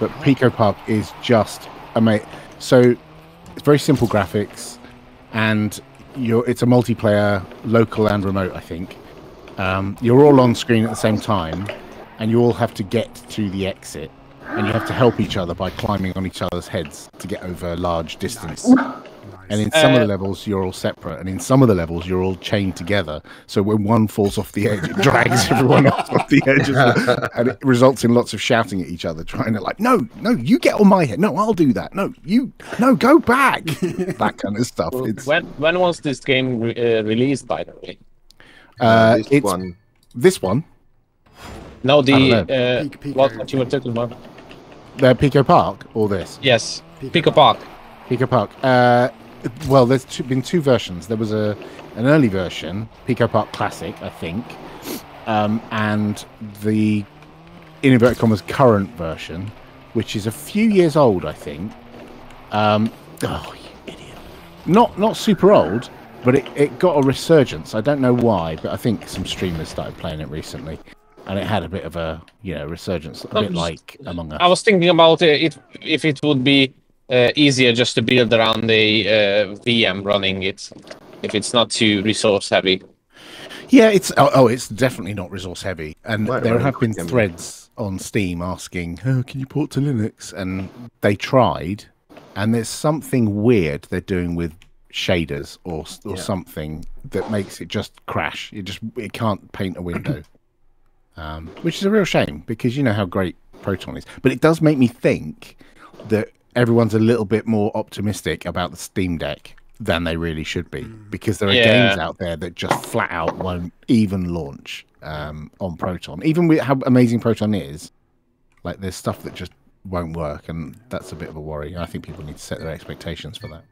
But Pico Park is just amazing. So it's very simple graphics, and it's a multiplayer, local and remote, I think. You're all on screen at the same time, and you all have to get to the exit, and you have to help each other by climbing on each other's heads to get over a large distance. Nice. And in some of the levels, you're all separate, and in some of the levels, you're all chained together. So when one falls off the edge, it drags everyone off the edge, and it results in lots of shouting at each other, trying to like, no, you get on my head. No, I'll do that. No, you, no, go back. That kind of stuff. It's... When was this game released, by the way? This one. No, what you were talking about? The Pico Park or this? Yes, Pico Park. Pico Park. Well, there's been two versions. There was an early version, Pico Park Classic, I think, and the, in inverted commas, current version, which is a few years old, I think. Oh, you idiot! Not super old, but it got a resurgence. I don't know why, but I think some streamers started playing it recently, and it had a bit of a resurgence, a bit like Among Us. I was thinking about it if it would be. Easier just to build around the VM running it, if it's not too resource heavy. Yeah, it's it's definitely not resource heavy, and there have been threads on Steam asking, "Oh, can you port to Linux?" And they tried, and there's something weird they're doing with shaders or something that makes it just crash. It can't paint a window, which is a real shame because you know how great Proton is. But it does make me think that everyone's a little bit more optimistic about the Steam Deck than they really should be, because there are games out there that just flat out won't even launch on Proton. Even with how amazing Proton is, like there's stuff that just won't work, and that's a bit of a worry. I think people need to set their expectations for that.